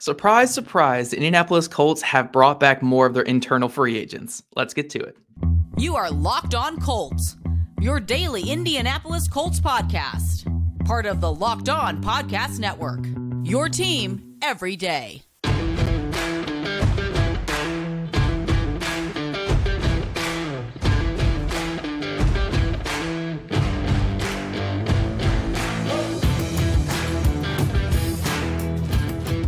Surprise, surprise, the Indianapolis Colts have brought back more of their internal free agents. Let's get to it. You are Locked On Colts, your daily Indianapolis Colts podcast. Part of the Locked On Podcast Network, your team every day.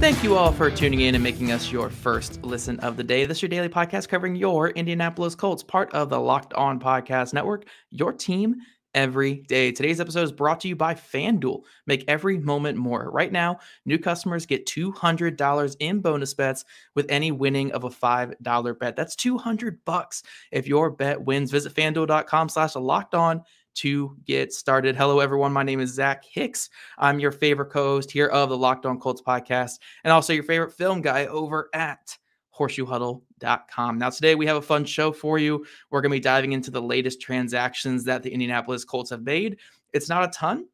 Thank you all for tuning in and making us your first listen of the day. This is your daily podcast covering your Indianapolis Colts, part of the Locked On Podcast Network, your team every day. Today's episode is brought to you by FanDuel. Make every moment more. Right now, new customers get $200 in bonus bets with any winning of a $5 bet. That's $200 if your bet wins. Visit FanDuel.com/LockedOn to get started. Hello, everyone. My name is Zach Hicks. I'm your favorite co-host here of the Locked On Colts podcast and also your favorite film guy over at HorseshoeHuddle.com. Now, today we have a fun show for you. We're going to be diving into the latest transactions that the Indianapolis Colts have made. It's not a ton,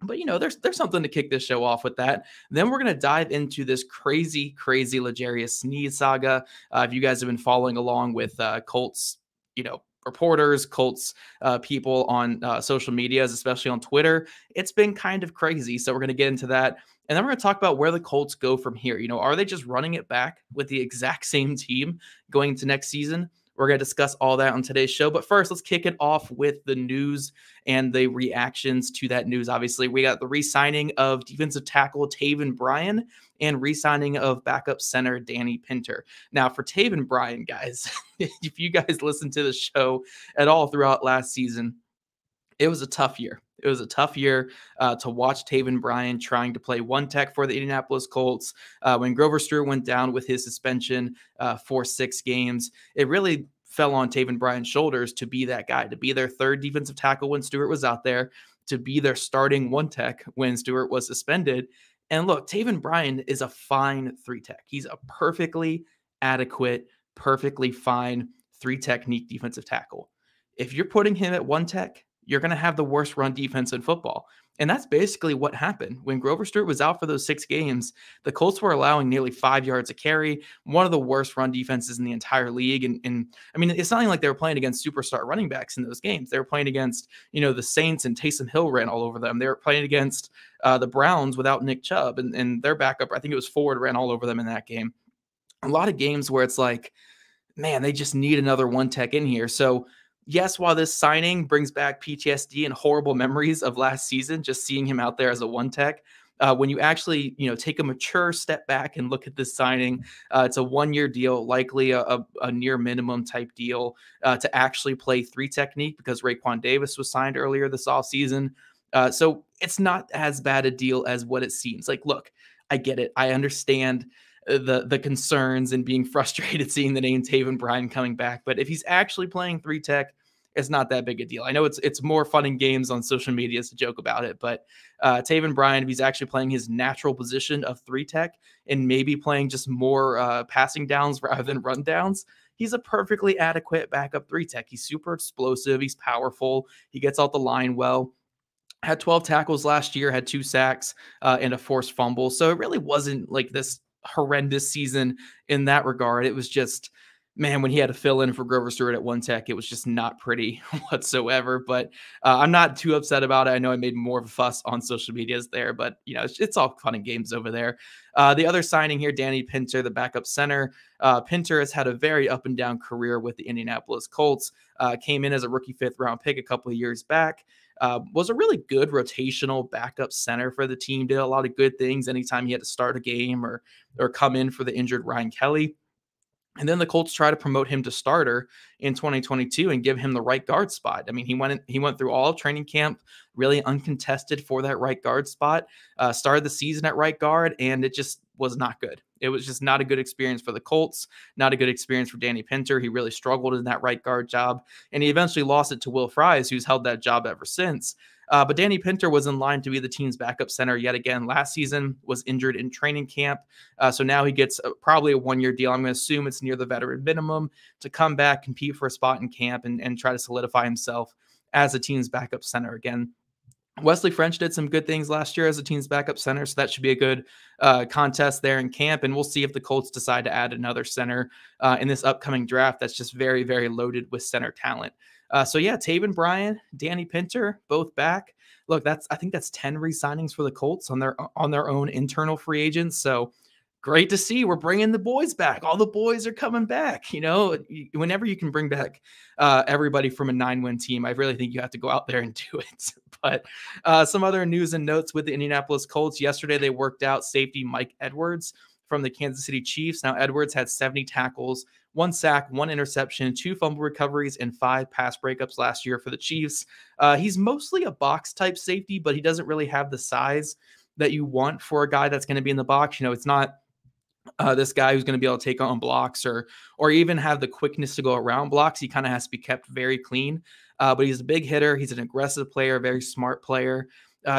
but, you know, there's something to kick this show off with that. Then we're going to dive into this crazy L'Jarius Sneed saga. If you guys have been following along with Colts, you know, reporters, Colts people on social medias, especially on Twitter, it's been kind of crazy. So we're going to get into that. And then we're going to talk about where the Colts go from here. You know, are they just running it back with the exact same team going into next season? We're going to discuss all that on today's show. But first, let's kick it off with the news and the reactions to that news. Obviously, we got the re-signing of defensive tackle Taven Bryan and re-signing of backup center Danny Pinter. Now, for Taven Bryan, guys, if you guys listened to the show at all throughout last season, it was a tough year. It was a tough year to watch Taven Bryan trying to play one tech for the Indianapolis Colts. When Grover Stewart went down with his suspension for 6 games, it really fell on Taven Bryan's shoulders to be that guy, to be their third defensive tackle when Stewart was out there, to be their starting one tech when Stewart was suspended. And look, Taven Bryan is a fine 3-tech. He's a perfectly adequate, perfectly fine 3-technique defensive tackle. If you're putting him at 1-tech, you're going to have the worst run defense in football. And that's basically what happened. When Grover Stewart was out for those 6 games, the Colts were allowing nearly 5 yards a carry, one of the worst run defenses in the entire league. And I mean, it's not like they were playing against superstar running backs in those games. They were playing against, you know, the Saints, and Taysom Hill ran all over them. They were playing against the Browns without Nick Chubb, and their backup, I think it was Ford, ran all over them in that game. A lot of games where it's like, man, they just need another 1-tech in here. So yes, while this signing brings back PTSD and horrible memories of last season, just seeing him out there as a 1-tech, when you actually, you know, take a mature step back and look at this signing, it's a 1-year deal, likely a near minimum type deal to actually play 3-technique because Raekwon Davis was signed earlier this offseason. So it's not as bad a deal as what it seems. Like, look, I get it. I understand the concerns and being frustrated seeing the name Taven Bryan coming back. But if he's actually playing 3-tech, it's not that big a deal. I know it's more fun and games on social media to joke about it, but Taven Bryan, if he's actually playing his natural position of 3-tech and maybe playing just more passing downs rather than run downs, he's a perfectly adequate backup 3-tech. He's super explosive. He's powerful. He gets out the line well. Had 12 tackles last year, had 2 sacks and a forced fumble. So it really wasn't like this horrendous season in that regard. It was just, man, when he had to fill in for Grover Stewart at 1-tech, it was just not pretty whatsoever. But I'm not too upset about it. I know I made more of a fuss on social medias there, but you know, it's all fun and games over there. The other signing here, Danny Pinter, the backup center. Pinter has had a very up and down career with the Indianapolis Colts. Came in as a rookie 5th-round pick a couple of years back. Was a really good rotational backup center for the team. Did a lot of good things anytime he had to start a game or come in for the injured Ryan Kelly. And then the Colts try to promote him to starter in 2022 and give him the right guard spot. I mean, he went through all of training camp really uncontested for that right guard spot. Started the season at right guard, and it just was not good. It was just not a good experience for the Colts, not a good experience for Danny Pinter. He really struggled in that right guard job, and he eventually lost it to Will Fries, who's held that job ever since. But Danny Pinter was in line to be the team's backup center yet again last season, was injured in training camp. So now he gets probably a 1-year deal. I'm going to assume it's near the veteran minimum to come back, compete for a spot in camp, and try to solidify himself as the team's backup center again. Wesley French did some good things last year as the team's backup center, so that should be a good contest there in camp. And we'll see if the Colts decide to add another center in this upcoming draft. That's just very, very loaded with center talent. So yeah, Taven Bryan, Danny Pinter, both back. Look, I think that's 10 re-signings for the Colts on their own internal free agents. So great to see. We're bringing the boys back. All the boys are coming back. You know, whenever you can bring back everybody from a 9-win team, I really think you have to go out there and do it. But some other news and notes with the Indianapolis Colts. Yesterday, they worked out safety Mike Edwards from the Kansas City Chiefs. Now, Edwards had 70 tackles, 1 sack, 1 interception, 2 fumble recoveries, and 5 pass breakups last year for the Chiefs. He's mostly a box-type safety, but he doesn't really have the size that you want for a guy that's going to be in the box. You know, it's not this guy who's going to be able to take on blocks or even have the quickness to go around blocks. He kind of has to be kept very clean, but he's a big hitter. He's an aggressive player, very smart player.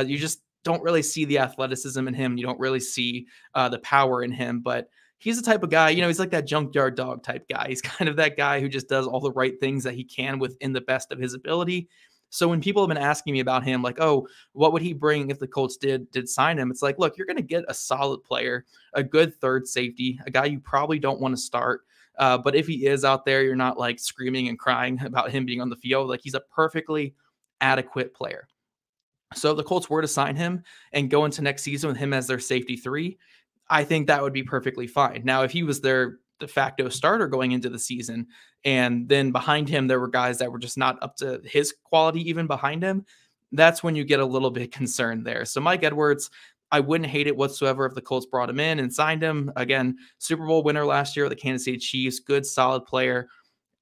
You just don't really see the athleticism in him. You don't really see the power in him, but he's the type of guy, you know, he's like that junkyard dog type guy. He's kind of that guy who just does all the right things that he can within the best of his ability. So when people have been asking me about him, like, oh, what would he bring if the Colts did sign him? It's like, look, you're going to get a solid player, a good third safety, a guy you probably don't want to start. But if he is out there, you're not like screaming and crying about him being on the field. Like, he's a perfectly adequate player. So if the Colts were to sign him and go into next season with him as their safety 3, I think that would be perfectly fine. Now, if he was their de facto starter going into the season, and then behind him there were guys that were just not up to his quality even behind him, that's when you get a little bit concerned there. So Mike Edwards, I wouldn't hate it whatsoever if the Colts brought him in and signed him. Again, Super Bowl winner last year with the Kansas City Chiefs, good solid player,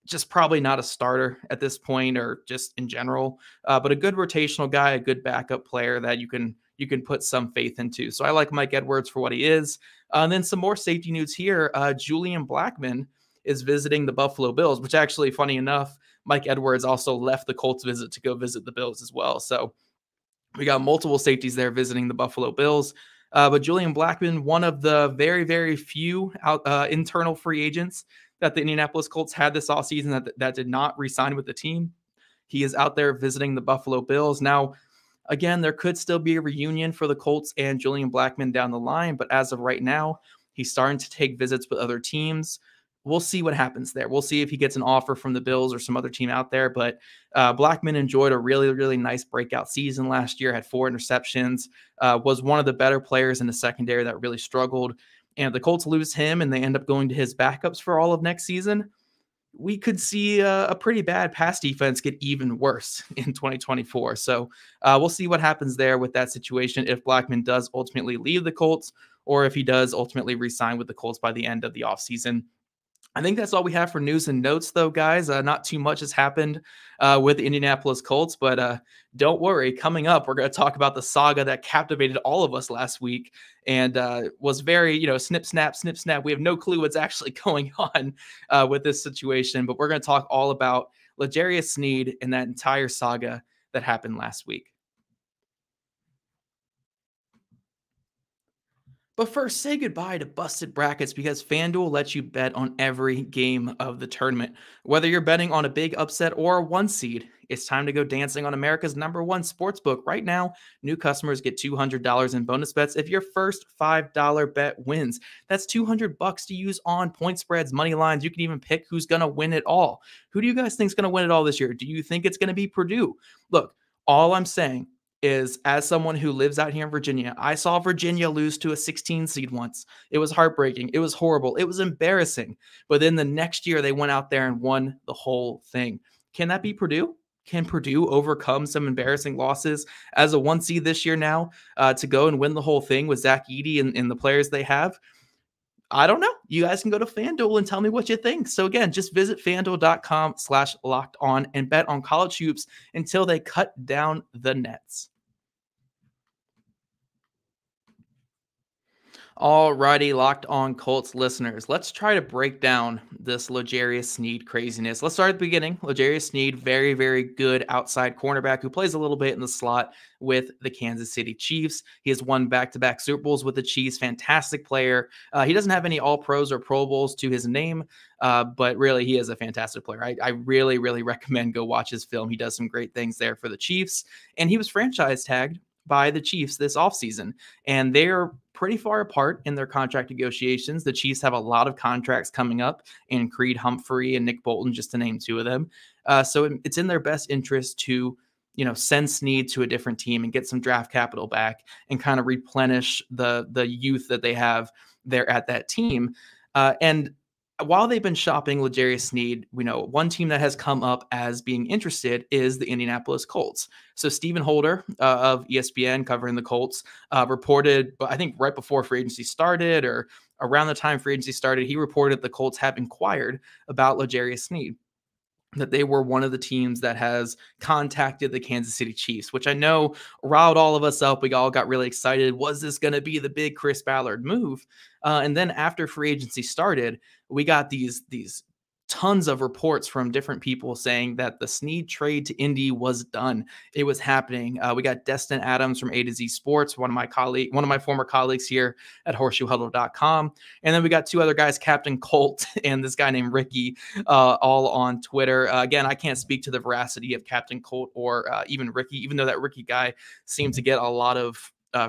just probably not a starter at this point or just in general, but a good rotational guy, a good backup player that you can put some faith into. So I like Mike Edwards for what he is. And then some more safety news here. Julian Blackmon is visiting the Buffalo Bills, which actually, funny enough, Mike Edwards also left the Colts visit to go visit the Bills as well. So we got multiple safeties there visiting the Buffalo Bills. But Julian Blackmon, one of the very, very few internal free agents that the Indianapolis Colts had this offseason that did not re-sign with the team. He is out there visiting the Buffalo Bills. Now, again, there could still be a reunion for the Colts and Julian Blackmon down the line, but as of right now, he's starting to take visits with other teams. We'll see what happens there. We'll see if he gets an offer from the Bills or some other team out there, but Blackmon enjoyed a really, really nice breakout season last year, had 4 interceptions, was one of the better players in the secondary that really struggled. And if the Colts lose him and they end up going to his backups for all of next season, we could see a pretty bad pass defense get even worse in 2024. So we'll see what happens there with that situation if Blackmon does ultimately leave the Colts or if he does ultimately re-sign with the Colts by the end of the offseason. I think that's all we have for news and notes, though, guys. Not too much has happened with the Indianapolis Colts, but don't worry. Coming up, we're going to talk about the saga that captivated all of us last week and was very, you know, snip, snap, snip, snap. We have no clue what's actually going on with this situation, but we're going to talk all about L'Jarius Sneed and that entire saga that happened last week. But first, say goodbye to busted brackets because FanDuel lets you bet on every game of the tournament. Whether you're betting on a big upset or a 1 seed, it's time to go dancing on America's #1 sportsbook. Right now, new customers get $200 in bonus bets if your first $5 bet wins. That's $200 to use on point spreads, money lines. You can even pick who's going to win it all. Who do you guys think is going to win it all this year? Do you think it's going to be Purdue? Look, all I'm saying is, as someone who lives out here in Virginia, I saw Virginia lose to a 16 seed once. It was heartbreaking. It was horrible. It was embarrassing. But then the next year they went out there and won the whole thing. Can that be Purdue? Can Purdue overcome some embarrassing losses as a 1 seed this year now to go and win the whole thing with Zach Edey and the players they have? I don't know. You guys can go to FanDuel and tell me what you think. So again, just visit FanDuel.com/lockedon and bet on college hoops until they cut down the nets. Alrighty, Locked On Colts listeners, let's try to break down this L'Jarius Sneed craziness. Let's start at the beginning. L'Jarius Sneed, very, very good outside cornerback who plays a little bit in the slot with the Kansas City Chiefs. He has won back-to-back Super Bowls with the Chiefs. Fantastic player. He doesn't have any All-Pros or Pro Bowls to his name, but really he is a fantastic player. I really, really recommend go watch his film. He does some great things there for the Chiefs, and he was franchise tagged by the Chiefs this offseason, and they're pretty far apart in their contract negotiations. The Chiefs have a lot of contracts coming up, and Creed Humphrey and Nick Bolton, just to name two of them. So it's in their best interest to, you know, send Sneed to a different team and get some draft capital back and kind of replenish the youth that they have there at that team. And while they've been shopping L'Jarius Sneed, we know one team that has come up as being interested is the Indianapolis Colts. So Stephen Holder of ESPN covering the Colts reported, I think right before free agency started or around the time free agency started, he reported the Colts have inquired about L'Jarius Sneed, that they were one of the teams that has contacted the Kansas City Chiefs, which I know riled all of us up. We all got really excited. Was this going to be the big Chris Ballard move? And then after free agency started, we got these tons of reports from different people saying that the Sneed trade to Indy was done. It was happening. We got Destin Adams from A to Z Sports, one of my former colleagues here at HorseshoeHuddle.com. And then we got two other guys, Captain Colt and this guy named Ricky, all on Twitter. Again, I can't speak to the veracity of Captain Colt or even Ricky, even though that Ricky guy seemed to get a lot of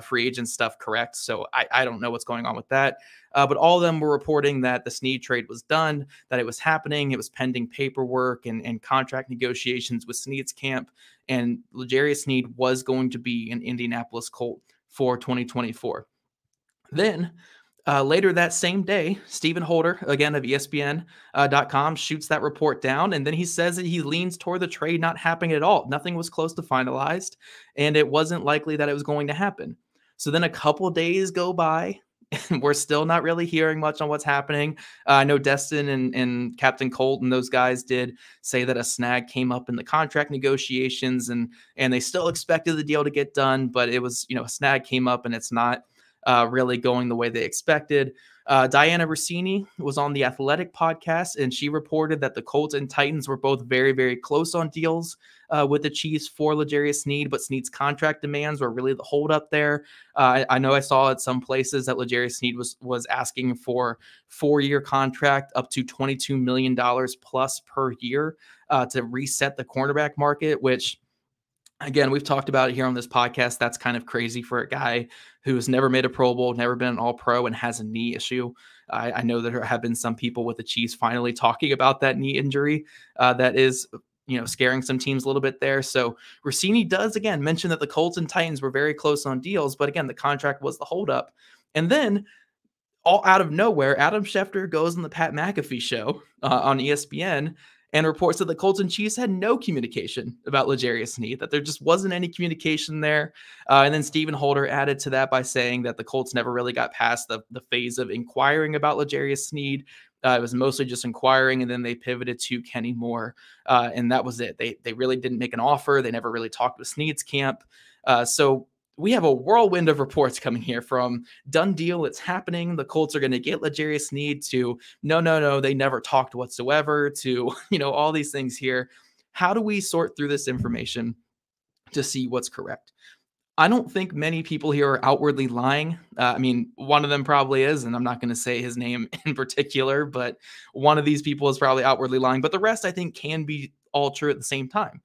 free agent stuff correct. So I don't know what's going on with that. But all of them were reporting that the Sneed trade was done, that it was happening. It was pending paperwork and contract negotiations with Sneed's camp. And L'Jarius Sneed was going to be an Indianapolis Colt for 2024. Then later that same day, Stephen Holder, again of ESPN.com, shoots that report down, and then he says that he leans toward the trade not happening at all. Nothing was close to finalized, and it wasn't likely that it was going to happen. So then a couple days go by, and we're still not really hearing much on what's happening. I know Destin and Captain Colt and those guys did say that a snag came up in the contract negotiations, and they still expected the deal to get done, but it was, you know, a snag came up, and it's not really going the way they expected. Diana Russini was on The Athletic podcast, and she reported that the Colts and Titans were both very, very close on deals with the Chiefs for L'Jarius Sneed, but Sneed's contract demands were really the holdup there. I know I saw at some places that L'Jarius Sneed was asking for four-year contract up to $22 million plus per year to reset the cornerback market, which, again, we've talked about it here on this podcast. That's kind of crazy for a guy who has never made a Pro Bowl, never been an All-Pro, and has a knee issue. I know there have been some people with the Chiefs finally talking about that knee injury that is, you know, scaring some teams a little bit there. So Russini does, again, mention that the Colts and Titans were very close on deals, but again, the contract was the holdup. And then all out of nowhere, Adam Schefter goes on the Pat McAfee show on ESPN and reports that the Colts and Chiefs had no communication about L'Jarius Sneed, that there just wasn't any communication there. And then Stephen Holder added to that by saying that the Colts never really got past the phase of inquiring about L'Jarius Sneed. It was mostly just inquiring, and then they pivoted to Kenny Moore, and that was it. They really didn't make an offer. They never really talked with Sneed's camp. So we have a whirlwind of reports coming here from done deal, it's happening, the Colts are going to get L'Jarius Sneed, to no, they never talked whatsoever, to, you know, all these things here. How do we sort through this information to see what's correct? I don't think many people here are outwardly lying. I mean, one of them probably is, and I'm not going to say his name in particular, but one of these people is probably outwardly lying, but the rest I think can be all true at the same time.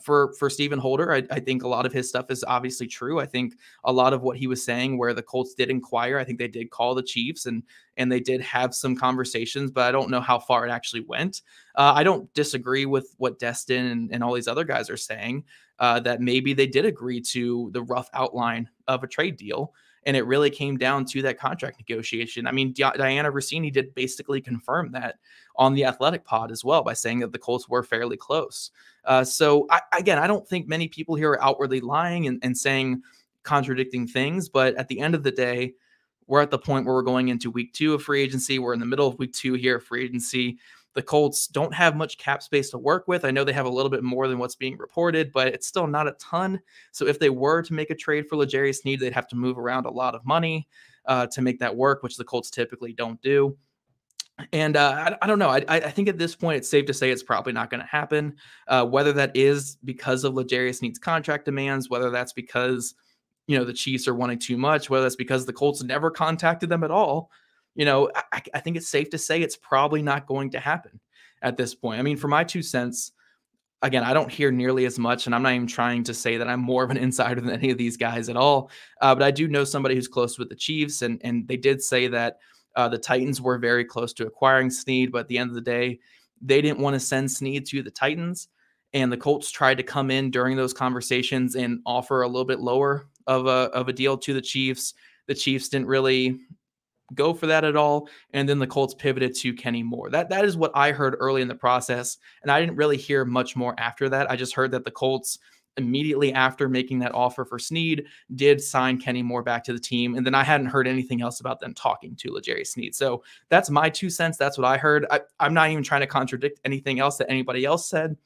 For Stephen Holder, I think a lot of his stuff is obviously true. I think a lot of what he was saying, where the Colts did inquire, I think they did call the Chiefs and they did have some conversations, but I don't know how far it actually went. I don't disagree with what Destin and all these other guys are saying, that maybe they did agree to the rough outline of a trade deal, and it really came down to that contract negotiation. I mean, Diana Russini did basically confirm that on The Athletic pod as well by saying that the Colts were fairly close. So, again, I don't think many people here are outwardly lying and saying contradicting things. But at the end of the day, we're at the point where we're going into week two of free agency. We're in the middle of week two here of free agency. The Colts don't have much cap space to work with. I know they have a little bit more than what's being reported, but it's still not a ton. So if they were to make a trade for L'Jarius Sneed, they'd have to move around a lot of money. to make that work, which the Colts typically don't do. And I don't know. I think at this point, it's safe to say it's probably not going to happen, whether that is because of L'Jarius Sneed's contract demands, whether that's because, you know, the Chiefs are wanting too much, whether that's because the Colts never contacted them at all. You know, I think it's safe to say it's probably not going to happen at this point. I mean, for my 2 cents, again, I don't hear nearly as much, and I'm not even trying to say that I'm more of an insider than any of these guys at all. But I do know somebody who's close with the Chiefs, and they did say that the Titans were very close to acquiring Sneed, but at the end of the day, they didn't want to send Sneed to the Titans, and the Colts tried to come in during those conversations and offer a little bit lower of a deal to the Chiefs. The Chiefs didn't really go for that at all, and then the Colts pivoted to Kenny Moore. That is what I heard early in the process, and I didn't really hear much more after that. I just heard that the Colts, immediately after making that offer for Sneed, did sign Kenny Moore back to the team, and then I hadn't heard anything else about them talking to L'Jarius Sneed. So that's my 2 cents. That's what I heard. I'm not even trying to contradict anything else that anybody else said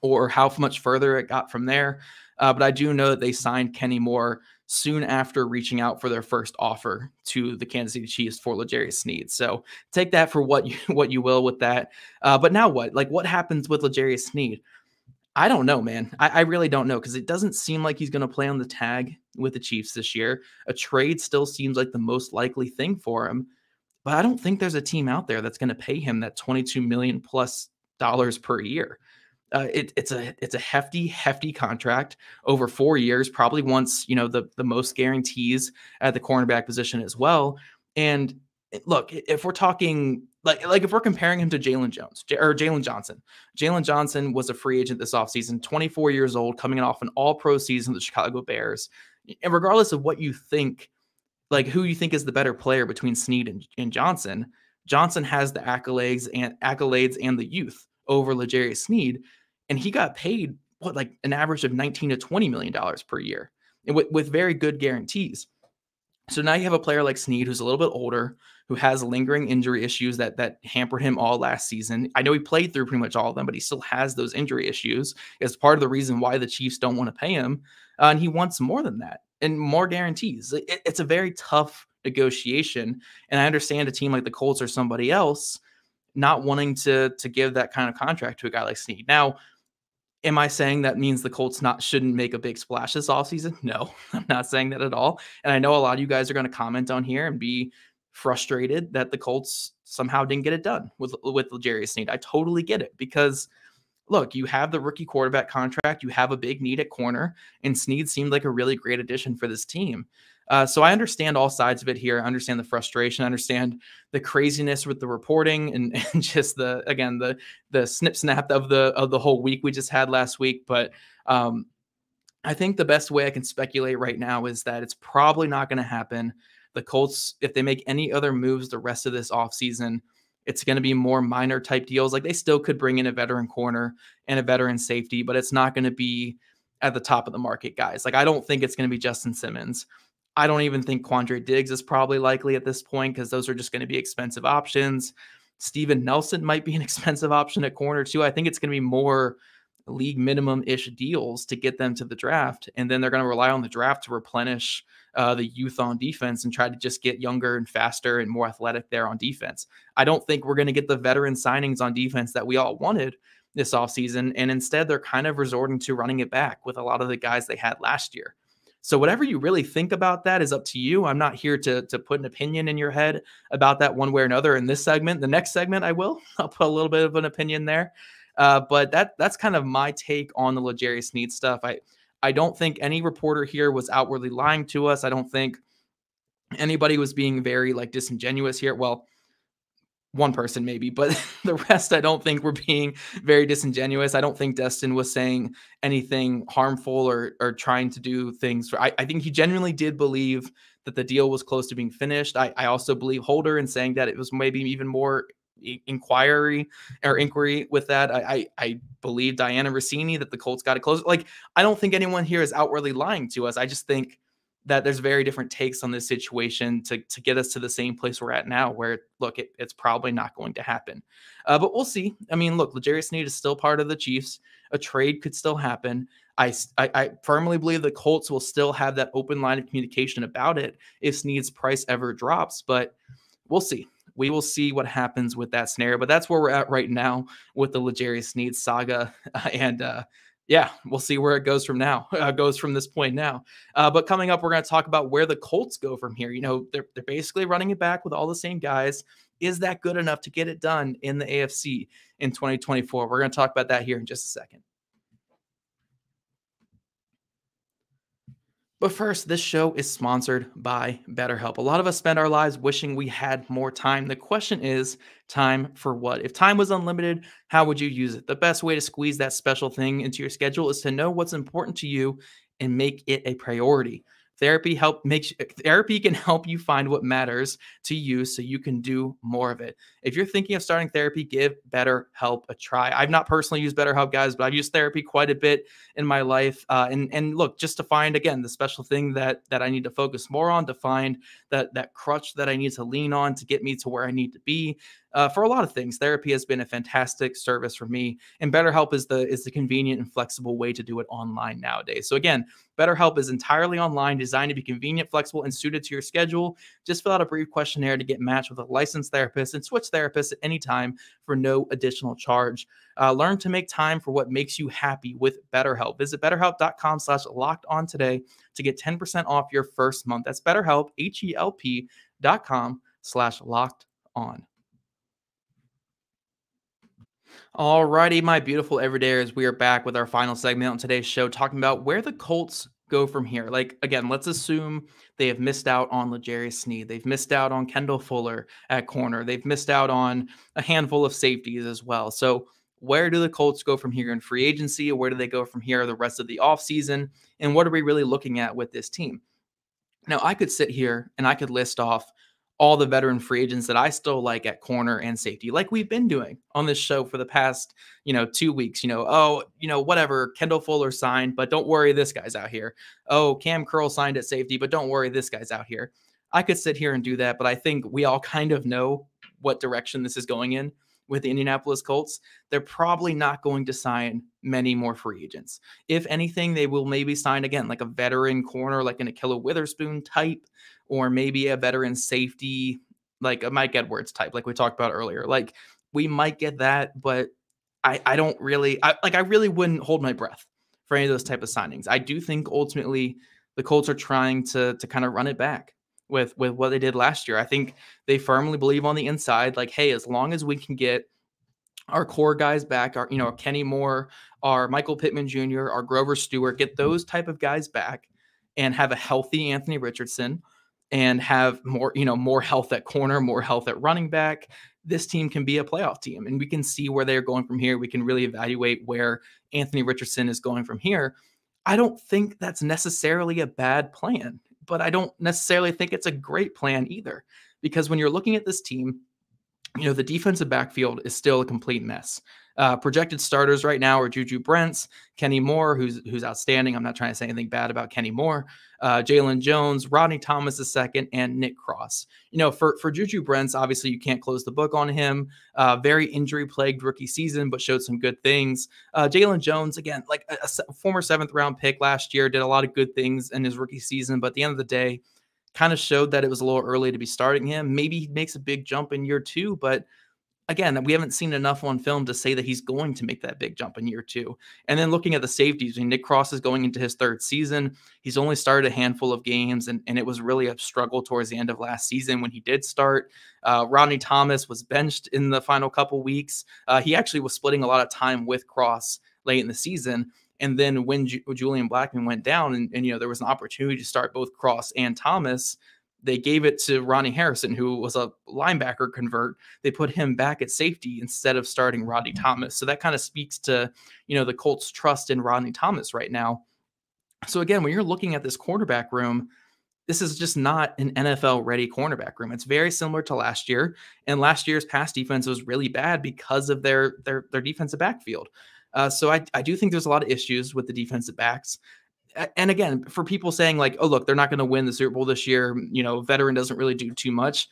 or how much further it got from there. But I do know that they signed Kenny Moore soon after reaching out for their first offer to the Kansas City Chiefs for L'Jarius Sneed. So take that for what you will with that. But now what? Like, what happens with L'Jarius Sneed? I don't know, man. I really don't know, because it doesn't seem like he's going to play on the tag with the Chiefs this year. A trade still seems like the most likely thing for him, but I don't think there's a team out there that's going to pay him that $22 million+ per year. It's a hefty contract over 4 years, probably once, you know, the most guarantees at the cornerback position as well. And look, if we're talking like if we're comparing him to Jalen Jones or Jalen Johnson, Jalen Johnson was a free agent this offseason, 24 years old, coming off an all-pro season with the Chicago Bears. And regardless of what you think, like who you think is the better player between Sneed and Johnson, Johnson has the accolades and the youth over L'Jarius Sneed. And he got paid what, like an average of $19 to $20 million per year, and with very good guarantees. So now you have a player like Sneed, who's a little bit older, who has lingering injury issues that hampered him all last season. I know he played through pretty much all of them, but he still has those injury issues. It's part of the reason why the Chiefs don't want to pay him. And he wants more than that and more guarantees. It's a very tough negotiation. And I understand a team like the Colts or somebody else not wanting to give that kind of contract to a guy like Sneed. Now, am I saying that means the Colts shouldn't make a big splash this offseason? No, I'm not saying that at all. And I know a lot of you guys are going to comment on here and be frustrated that the Colts somehow didn't get it done with L'Jarius Sneed. I totally get it, because look, you have the rookie quarterback contract, you have a big need at corner, and Sneed seemed like a really great addition for this team. So I understand all sides of it here. I understand the frustration. I understand the craziness with the reporting and just the snip snap of the whole week we just had last week. But I think the best way I can speculate right now is that it's probably not going to happen. The Colts, if they make any other moves the rest of this offseason, it's going to be more minor type deals. Like, they still could bring in a veteran corner and a veteran safety, but it's not going to be at the top of the market, guys. Like, I don't think it's going to be Justin Simmons. I don't even think Quandre Diggs is probably likely at this point, because those are just going to be expensive options. Steven Nelson might be an expensive option at corner too. I think it's going to be more league minimum-ish deals to get them to the draft. And then they're going to rely on the draft to replenish the youth on defense and try to just get younger and faster and more athletic there on defense. I don't think we're going to get the veteran signings on defense that we all wanted this offseason. And instead, they're kind of resorting to running it back with a lot of the guys they had last year. So whatever you really think about that is up to you. I'm not here to put an opinion in your head about that one way or another in this segment. The next segment, I'll put a little bit of an opinion there. But that's kind of my take on the L'Jarius Sneed stuff. I don't think any reporter here was outwardly lying to us. I don't think anybody was being very disingenuous here. Well, one person maybe, but the rest I don't think we're being very disingenuous. I don't think Destin was saying anything harmful or trying to do things. I think he genuinely did believe that the deal was close to being finished. I also believe Holder in saying that it was maybe even more inquiry with that. I believe Diana Russini that the Colts got it close. Like, I don't think anyone here is outwardly lying to us. I just think that there's very different takes on this situation to get us to the same place we're at now, where, look, it's probably not going to happen. But we'll see. I mean, look, L'Jarius Sneed is still part of the Chiefs. A trade could still happen. I firmly believe the Colts will still have that open line of communication about it if Sneed's price ever drops, but we'll see. We will see what happens with that scenario, but that's where we're at right now with the L'Jarius Sneed saga. Yeah, we'll see where it goes from now, goes from this point now. But coming up, we're going to talk about where the Colts go from here. You know, they're basically running it back with all the same guys. Is that good enough to get it done in the AFC in 2024? We're going to talk about that here in just a second. But first, this show is sponsored by BetterHelp. A lot of us spend our lives wishing we had more time. The question is, time for what? If time was unlimited, how would you use it? The best way to squeeze that special thing into your schedule is to know what's important to you and make it a priority. Therapy can help you find what matters to you so you can do more of it. If you're thinking of starting therapy, give BetterHelp a try. I've not personally used BetterHelp, guys, but I've used therapy quite a bit in my life. And look, just to find, again, the special thing that I need to focus more on, to find that crutch that I need to lean on to get me to where I need to be. For a lot of things, therapy has been a fantastic service for me, and BetterHelp is the convenient and flexible way to do it online nowadays. So again, BetterHelp is entirely online, designed to be convenient, flexible, and suited to your schedule. Just fill out a brief questionnaire to get matched with a licensed therapist and switch therapists at any time for no additional charge. Learn to make time for what makes you happy with BetterHelp. Visit BetterHelp.com/lockedon today to get 10% off your first month. That's BetterHelp, HELP.com/lockedon. All righty, my beautiful everydayers, we are back with our final segment on today's show, talking about where the Colts go from here. Like, again, let's assume they have missed out on L'Jarius Sneed. They've missed out on Kendall Fuller at corner. They've missed out on a handful of safeties as well. So where do the Colts go from here in free agency? Where do they go from here the rest of the offseason? And what are we really looking at with this team? Now, I could sit here and I could list off all the veteran free agents that I still like at corner and safety, like we've been doing on this show for the past, 2 weeks. Whatever, Kendall Fuller signed, but don't worry, this guy's out here. Oh, Cam Curl signed at safety, but don't worry, this guy's out here. I could sit here and do that, but I think we all kind of know what direction this is going in with the Indianapolis Colts. They're probably not going to sign many more free agents. If anything, they will maybe sign, again, like a veteran corner, like an Ahkello Witherspoon type, or maybe a veteran safety, like a Mike Edwards type, like we talked about earlier. Like, we might get that, but I really wouldn't hold my breath for any of those type of signings. I do think ultimately the Colts are trying to kind of run it back with what they did last year. I think they firmly believe on the inside, like, hey, as long as we can get our core guys back, our Kenny Moore, our Michael Pittman Jr., our Grover Stewart, get those type of guys back and have a healthy Anthony Richardson and have more health at corner, more health at running back, this team can be a playoff team. And we can see where they're going from here. We can really evaluate where Anthony Richardson is going from here. I don't think that's necessarily a bad plan, but I don't necessarily think it's a great plan either, because when you're looking at this team, the defensive backfield is still a complete mess. Projected starters right now are Juju Brents, Kenny Moore, who's outstanding. I'm not trying to say anything bad about Kenny Moore, Jalen Jones, Rodney Thomas II, and Nick Cross. For Juju Brents, obviously you can't close the book on him. Very injury-plagued rookie season, but showed some good things. Jalen Jones, again, like a former 7th-round pick last year, did a lot of good things in his rookie season, but at the end of the day, kind of showed that it was a little early to be starting him. Maybe he makes a big jump in year two, but again, we haven't seen enough on film to say that he's going to make that big jump in year two. And then looking at the safeties, Nick Cross is going into his 3rd season. He's only started a handful of games, and it was really a struggle towards the end of last season when he did start. Rodney Thomas was benched in the final couple weeks. He actually was splitting a lot of time with Cross late in the season. And then when Julian Blackmon went down and there was an opportunity to start both Cross and Thomas, they gave it to Ronnie Harrison, who was a linebacker convert. They put him back at safety instead of starting Rodney Thomas. So that kind of speaks to, the Colts' trust in Rodney Thomas right now. So again, when you're looking at this cornerback room, this is just not an NFL-ready cornerback room. It's very similar to last year. And last year's pass defense was really bad because of their defensive backfield. So I do think there's a lot of issues with the defensive backs. And again, for people saying like, oh, look, they're not going to win the Super Bowl this year. Veteran doesn't really do too much.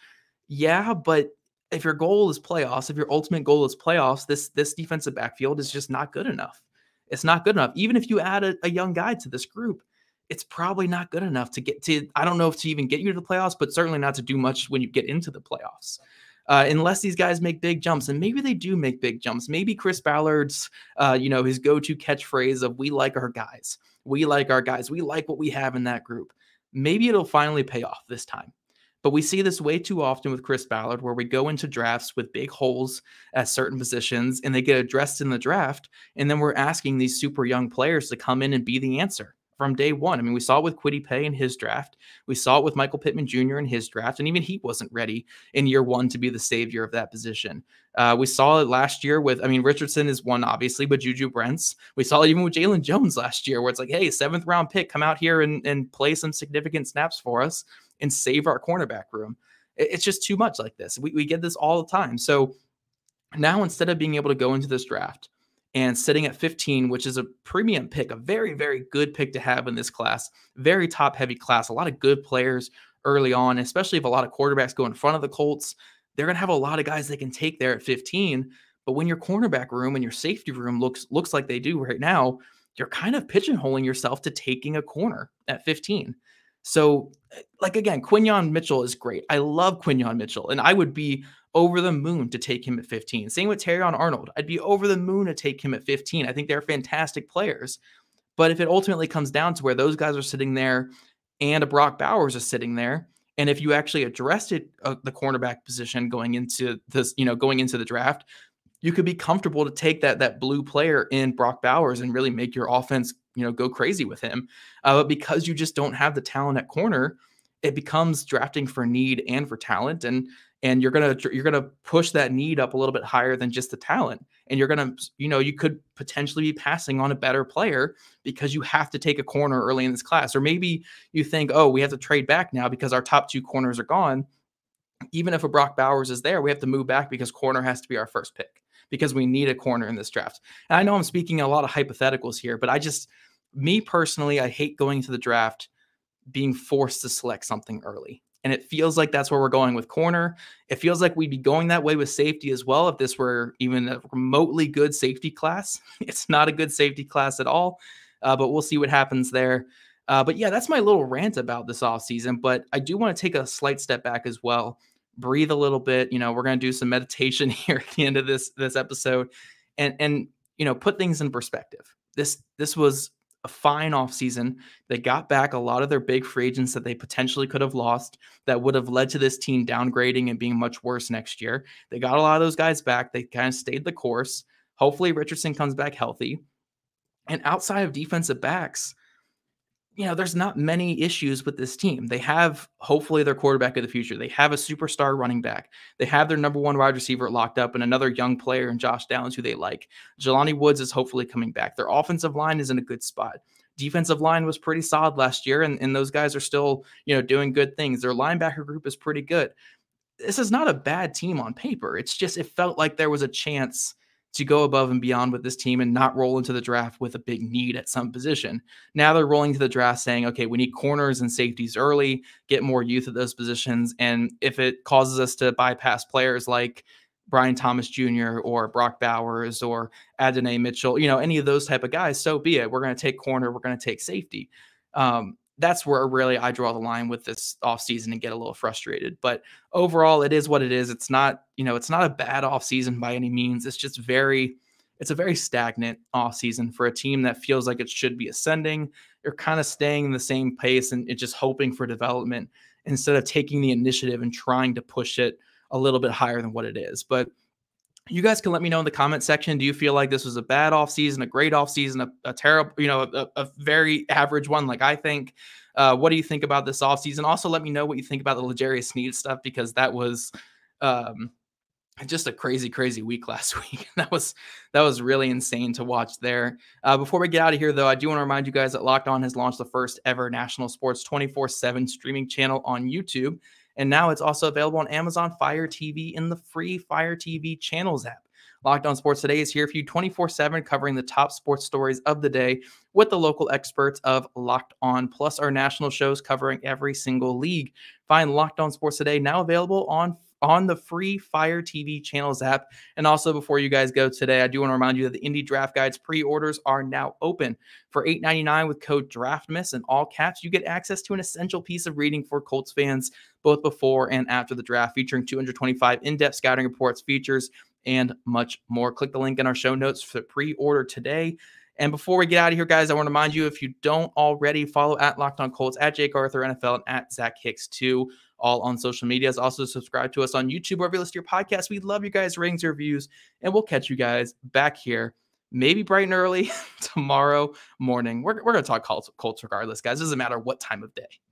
Yeah, but if your goal is playoffs, if your ultimate goal is playoffs, this defensive backfield is just not good enough. It's not good enough. Even if you add a young guy to this group, it's probably not good enough to get to, I don't know if to even get you to the playoffs, but certainly not to do much when you get into the playoffs. Unless these guys make big jumps, and maybe they do make big jumps. Maybe Chris Ballard's, his go-to catchphrase of "We like our guys, we like our guys, we like what we have in that group." Maybe it'll finally pay off this time. But we see this way too often with Chris Ballard, where we go into drafts with big holes at certain positions, and they get addressed in the draft, and then we're asking these super young players to come in and be the answer from day one. I mean, we saw it with Kwity Paye in his draft. We saw it with Michael Pittman Jr. in his draft, and even he wasn't ready in year one to be the savior of that position. We saw it last year with, Richardson is one, obviously, but Juju Brents. We saw it even with Jalen Jones last year, where it's like, hey, 7th round pick, come out here and play some significant snaps for us and save our cornerback room. It's just too much like this. We get this all the time. So now, instead of being able to go into this draft and sitting at 15, which is a premium pick, a very, very good pick to have in this class, very top-heavy class, a lot of good players early on, especially if a lot of quarterbacks go in front of the Colts. They're going to have a lot of guys they can take there at 15, but when your cornerback room and your safety room looks like they do right now, you're kind of pigeonholing yourself to taking a corner at 15. So, like, again, Quinyon Mitchell is great. I love Quinyon Mitchell, and I would be over the moon to take him at 15. Same with Terrion Arnold. I'd be over the moon to take him at 15. I think they're fantastic players. But if it ultimately comes down to where those guys are sitting there and a Brock Bowers is sitting there, and if you actually addressed it, the cornerback position going into this, going into the draft, you could be comfortable to take that blue player in Brock Bowers and really make your offense go crazy with him. But because you just don't have the talent at corner, it becomes drafting for need and for talent. And you're going to push that need up a little bit higher than just the talent. And you're going to, you could potentially be passing on a better player because you have to take a corner early in this class. Or maybe you think, oh, we have to trade back now because our top two corners are gone. Even if a Brock Bowers is there, we have to move back because corner has to be our first pick, because we need a corner in this draft. And I know I'm speaking a lot of hypotheticals here, but me personally, I hate going to the draft being forced to select something early. And it feels like that's where we're going with corner. It feels like we'd be going that way with safety as well, if this were even a remotely good safety class. It's not a good safety class at all, but we'll see what happens there. But yeah, that's my little rant about this offseason, but I do want to take a slight step back as well. Breathe a little bit. We're going to do some meditation here at the end of this episode and put things in perspective. This was a fine offseason. They got back a lot of their big free agents that they potentially could have lost that would have led to this team downgrading and being much worse next year. They got a lot of those guys back. They kind of stayed the course. Hopefully Richardson comes back healthy. And outside of defensive backs, there's not many issues with this team. They have, hopefully, their quarterback of the future. They have a superstar running back. They have their number 1 wide receiver locked up and another young player in Josh Downs who they like. Jelani Woods is hopefully coming back. Their offensive line is in a good spot. Defensive line was pretty solid last year, and those guys are still, doing good things. Their linebacker group is pretty good. This is not a bad team on paper. It's just, it felt like there was a chance to go above and beyond with this team and not roll into the draft with a big need at some position. Now they're rolling to the draft saying, okay, we need corners and safeties early, get more youth at those positions. And if it causes us to bypass players like Brian Thomas Jr. or Brock Bowers or Adonai Mitchell, any of those type of guys, so be it. We're going to take corner. We're going to take safety. That's where really I draw the line with this offseason and get a little frustrated. But overall, it is what it is. It's not, it's not a bad offseason by any means. It's just it's a very stagnant offseason for a team that feels like it should be ascending. You're kind of staying in the same pace and just hoping for development instead of taking the initiative and trying to push it a little bit higher than what it is. But you guys can let me know in the comment section. Do you feel like this was a bad offseason, a great offseason, a terrible, a very average one? Like I think, what do you think about this offseason? Also, let me know what you think about the L'Jarius Sneed stuff, because that was just a crazy, crazy week last week. That was really insane to watch there. Before we get out of here, though, I do want to remind you guys that Locked On has launched the first ever national sports 24/7 streaming channel on YouTube. And now it's also available on Amazon Fire TV in the free Fire TV channels app. Locked On Sports Today is here for you 24/7, covering the top sports stories of the day with the local experts of Locked On, plus our national shows covering every single league. Find Locked On Sports Today now available on on the free Fire TV Channels app. And also, before you guys go today, I do want to remind you that the Indy Draft Guides pre-orders are now open. For $8.99 with code DRAFTMISS in all caps, you get access to an essential piece of reading for Colts fans, both before and after the draft, featuring 225 in-depth scouting reports, features, and much more. Click the link in our show notes for pre-order today. And before we get out of here, guys, I want to remind you, if you don't already, follow at Locked On Colts, at Jake Arthur NFL, and at Zach Hicks 2, all on social medias. Also, subscribe to us on YouTube, wherever you listen to your podcast. We love you guys, ratings, reviews, and we'll catch you guys back here, maybe bright and early tomorrow morning. We're going to talk Colts regardless, guys. It doesn't matter what time of day.